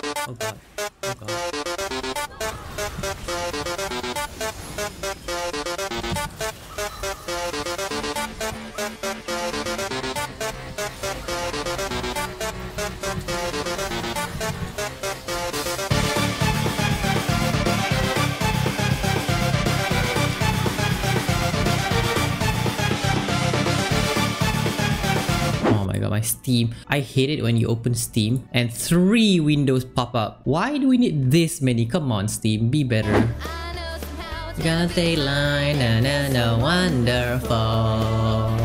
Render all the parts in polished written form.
Oh god. Oh god. Steam. I hate it when you open Steam and 3 windows pop up. Why do we need this many? Come on, Steam, be better. Gonna stay line and wonderful.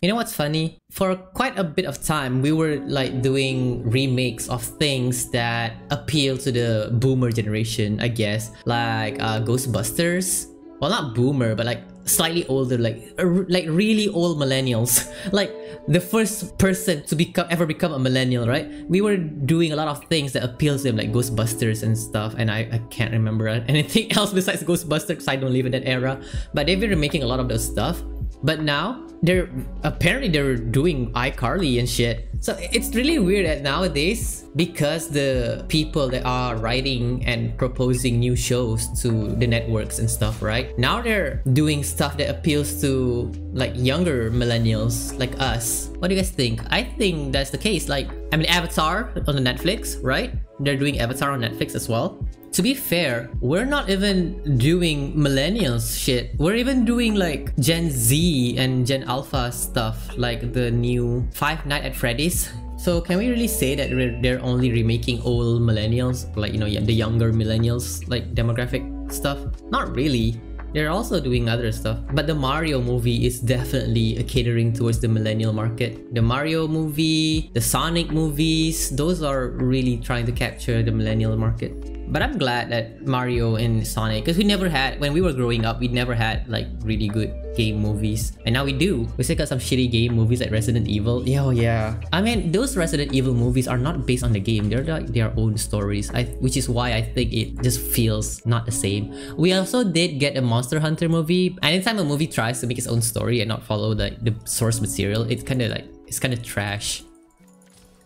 You know what's funny? For quite a bit of time, we were like doing remakes of things that appeal to the boomer generation, I guess, like Ghostbusters. Well, not boomer, but like slightly older, like really old millennials. Like the first person to ever become a millennial, right? We were doing a lot of things that appeals to them, like Ghostbusters and stuff. And I can't remember anything else besides Ghostbusters. I don't live in that era. But they've been remaking a lot of those stuff. But now they're doing iCarly and shit. So it's really weird that nowadays, because the people that are writing and proposing new shows to the networks and stuff, right? Now they're doing stuff that appeals to like younger millennials like us. What do you guys think? I think that's the case. Like, I mean, Avatar on the Netflix, right? They're doing Avatar on Netflix as well. To be fair, we're not even doing millennials shit. We're even doing like Gen Z and Gen Alpha stuff, like the new Five Nights at Freddy's. So can we really say that they're only remaking old millennials? Like, you know, the younger millennials, like demographic stuff? Not really. They're also doing other stuff. But the Mario movie is definitely catering towards the millennial market. The Mario movie, the Sonic movies, those are really trying to capture the millennial market. But I'm glad that Mario and Sonic, because we never had, when we were growing up, we never had like really good game movies. And now we do. We still got some shitty game movies like Resident Evil. Yeah, yeah. I mean, those Resident Evil movies are not based on the game. They're like their own stories, which is why I think it just feels not the same. We also did get a Monster Hunter movie. Anytime a movie tries to make its own story and not follow like the source material, it's kind of trash.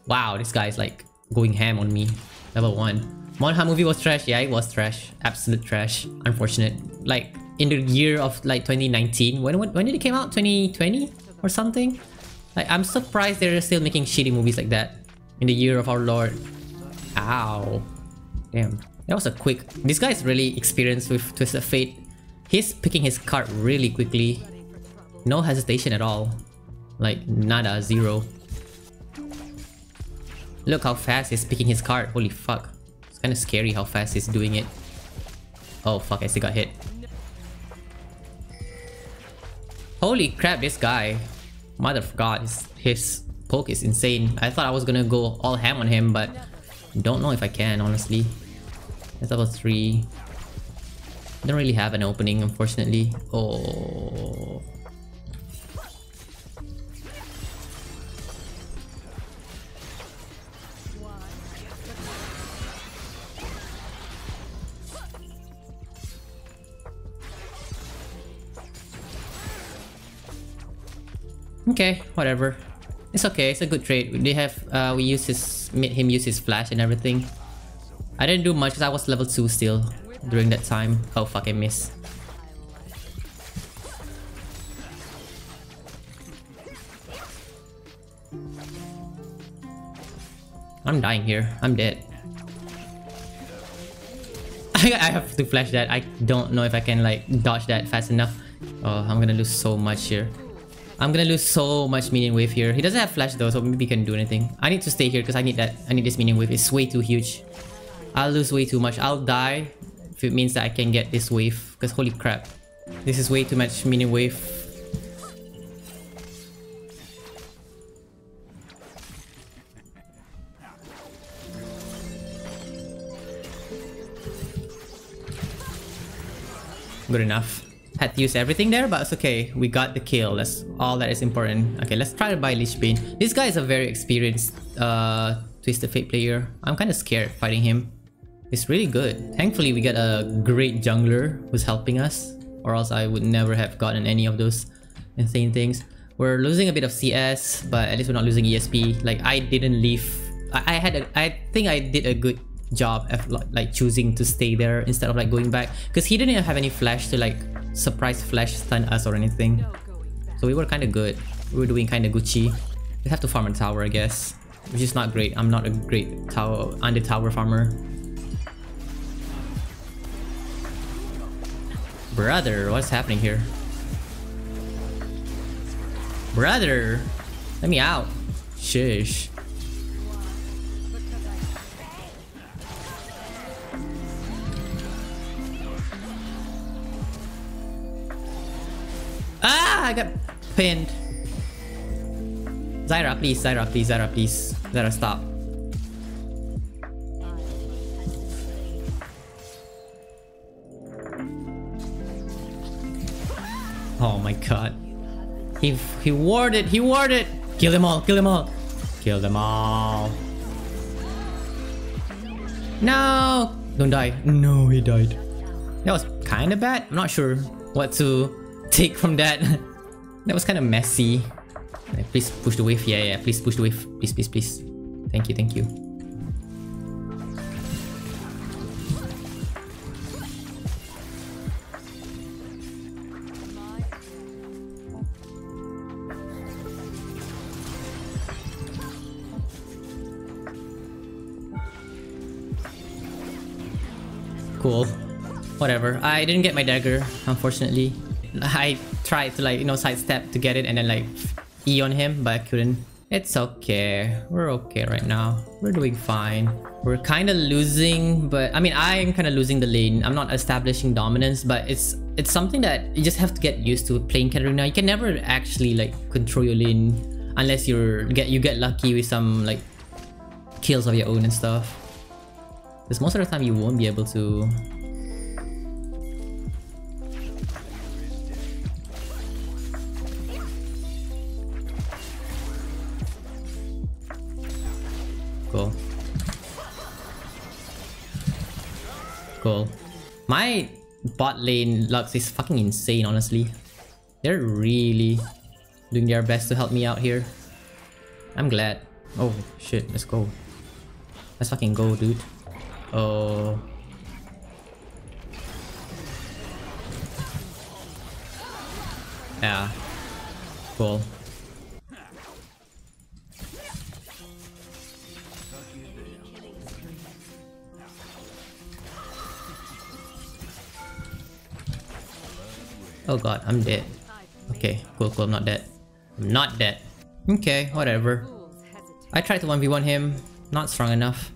Wow, this guy's like going ham on me. Level 1. Monha movie was trash. Yeah, it was trash. Absolute trash. Unfortunate. Like, in the year of like 2019. When did it came out? 2020? Or something? Like, I'm surprised they're still making shitty movies like that. In the year of our Lord. Ow. Damn. That was a quick... This guy is really experienced with Twisted Fate. He's picking his card really quickly. No hesitation at all. Like, nada. Zero. Look how fast he's picking his card. Holy fuck. Kind of scary how fast he's doing it. Oh fuck, I still got hit. Holy crap, this guy. Mother of God, his poke is insane. I thought I was gonna go all ham on him, but don't know if I can, honestly. That's level 3. I don't really have an opening, unfortunately. Oh. Okay, whatever. It's okay. It's a good trade. They have we made him use his flash and everything. I didn't do much because I was level 2 still during that time. Oh fuck, I missed. I'm dying here. I'm dead. I have to flash that. I don't know if I can like dodge that fast enough. Oh, I'm gonna lose so much here. I'm gonna lose so much minion wave here. He doesn't have flash though, so maybe he can do anything. I need to stay here because I need that. I need this minion wave. It's way too huge. I'll lose way too much. I'll die if it means that I can get this wave. Because holy crap. This is way too much minion wave. Good enough. Had to use everything there, but it's okay. We got the kill. That's all that is important. Okay, let's try to buy Lich Bane. This guy is a very experienced Twisted Fate player. I'm kind of scared fighting him. It's really good. Thankfully, we got a great jungler who's helping us, or else I would never have gotten any of those insane things. We're losing a bit of CS, but at least we're not losing ESP. Like, I didn't leave. I think I did a good job of like choosing to stay there instead of like going back, because he didn't have any flash to like surprise flash stun us or anything. So we were kind of good. We were doing kind of Gucci. We have to farm a tower, I guess, which is not great. I'm not a great tower under tower farmer. Brother, what's happening here? Brother, let me out. Shish. Ah, I got pinned. Zyra, please, Zyra, please, Zyra, please. Zyra, stop. Oh my god. He warded, he warded! Kill them all, kill them all! Kill them all. No! Don't die. No, he died. That was kinda bad. I'm not sure what to take from that. That was kinda messy. Please push the wave. Yeah, yeah, please push the wave. Please, please, please. Thank you, thank you. Cool. Whatever. I didn't get my dagger, unfortunately. I tried to like, you know, sidestep to get it and then like E on him, but I couldn't. It's okay. We're okay right now. We're doing fine. We're kind of losing, but I mean, I'm kind of losing the lane. I'm not establishing dominance, but it's something that you just have to get used to playing Katarina. You can never actually like control your lane unless you get lucky with some like kills of your own and stuff. Because most of the time you won't be able to. Cool. Cool. My bot lane Lux is fucking insane, honestly. They're really doing their best to help me out here. I'm glad. Oh shit, let's go. Let's fucking go, dude. Oh. Yeah. Cool. Oh god, I'm dead. Okay, cool, cool, I'm not dead. I'm not dead. Okay, whatever. I tried to 1v1 him. Not strong enough.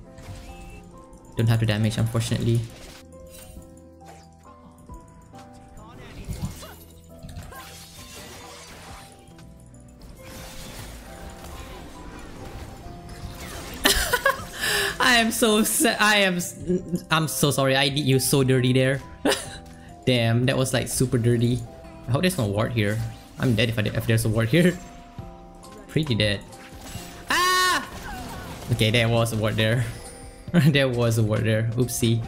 Don't have the damage, unfortunately. I am so sad. I'm so sorry. I did you so dirty there. Damn, that was like super dirty. I hope there's no ward here. I'm dead if there's a ward here. Pretty dead. Ah! Okay, there was a ward there. There was a ward there. Oopsie.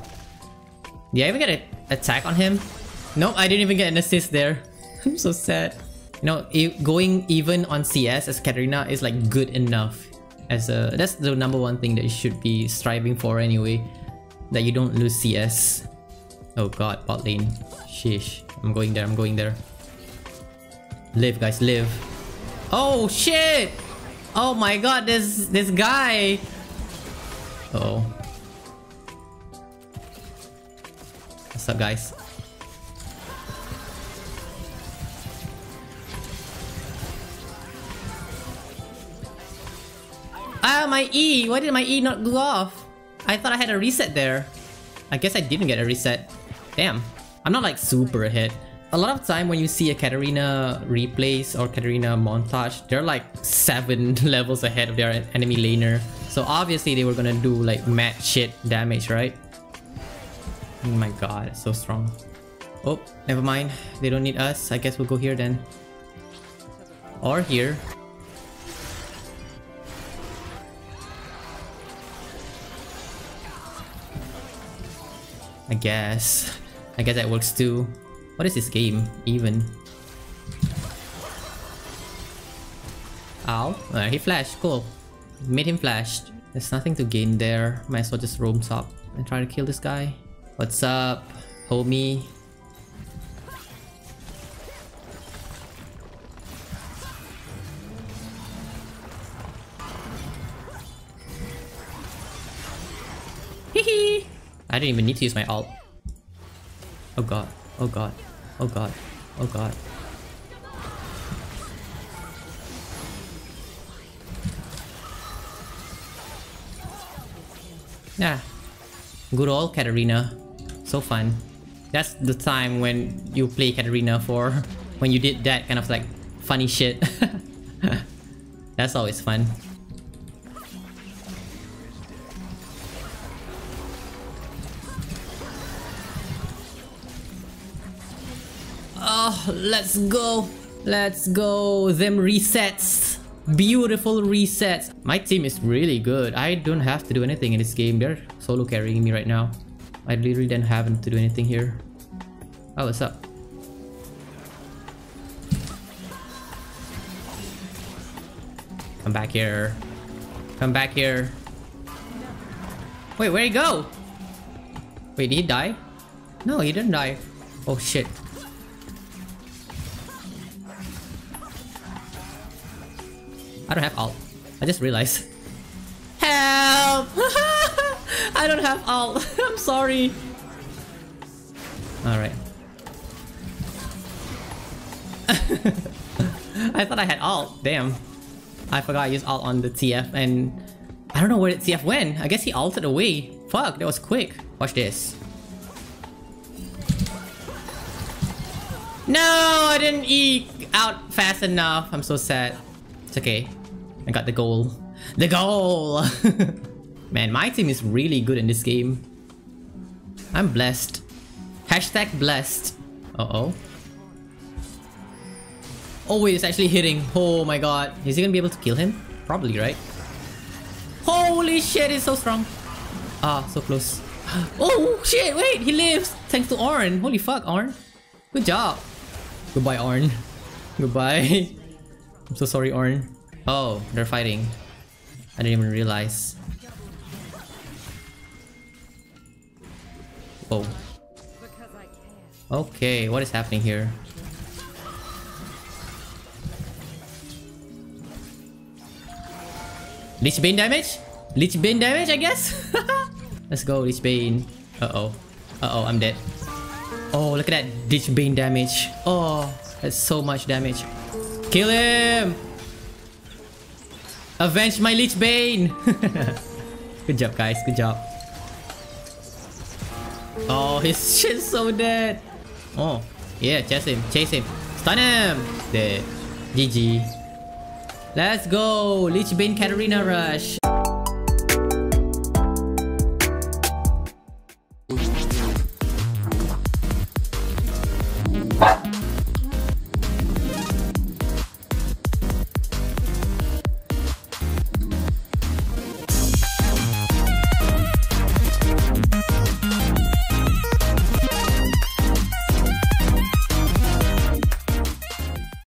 Did I even get an attack on him? Nope, I didn't even get an assist there. I'm so sad. You know, going even on CS as Katarina is like good enough. That's the number one thing that you should be striving for anyway. That you don't lose CS. Oh god, bot lane. Sheesh. I'm going there, I'm going there. Live, guys, live. Oh shit! Oh my god, this guy! Uh oh. What's up, guys? Ah, my E! Why did my E not go off? I thought I had a reset there. I guess I didn't get a reset. Damn. I'm not like super ahead. A lot of time when you see a Katarina replays or Katarina montage, they're like 7 levels ahead of their enemy laner. So obviously they were gonna do like mad shit damage, right? Oh my god, it's so strong. Oh, never mind. They don't need us. I guess we'll go here then. Or here. I guess that works too. What is this game even? Ow. Alright, he flashed. Cool. Made him flash. There's nothing to gain there. Might as well just roam top and try to kill this guy. What's up, homie? Hehe! I didn't even need to use my ult. Oh god. Oh god. Oh god. Oh god. Yeah. Good old Katarina. So fun. That's the time when you play Katarina for when you did that kind of like funny shit. That's always fun. Oh, let's go. Let's go. Them resets. Beautiful resets. My team is really good. I don't have to do anything in this game. They're solo carrying me right now. I literally don't have to do anything here. Oh, what's up? Come back here. Come back here. Wait, where'd he go? Wait, did he die? No, he didn't die. Oh shit. I don't have ult. I just realized. Help! I don't have ult. I'm sorry. Alright. I thought I had ult. Damn. I forgot I used ult on the TF and I don't know where the TF went. I guess he ulted away. Fuck, that was quick. Watch this. No, I didn't eke out fast enough. I'm so sad. It's okay. I got the goal. The goal! Man, my team is really good in this game. I'm blessed. Hashtag blessed. Uh-oh. Oh wait, it's actually hitting. Oh my god. Is he gonna be able to kill him? Probably, right? Holy shit, he's so strong. Ah, so close. Oh shit, wait! He lives! Thanks to Ornn. Holy fuck, Ornn. Good job. Goodbye, Ornn. Goodbye. I'm so sorry, Ornn. Oh, they're fighting. I didn't even realize. Oh. Okay, what is happening here? Lich Bane damage? Lich Bane damage, I guess? Let's go, Lich Bane. Uh-oh. Uh-oh, I'm dead. Oh, look at that Lich Bane damage. Oh, that's so much damage. Kill him! Avenge my Lich Bane! Good job, guys. Good job. Oh, his shit's so dead. Oh, yeah. Chase him. Chase him. Stun him! Dead. GG. Let's go! Lich Bane Katarina Rush.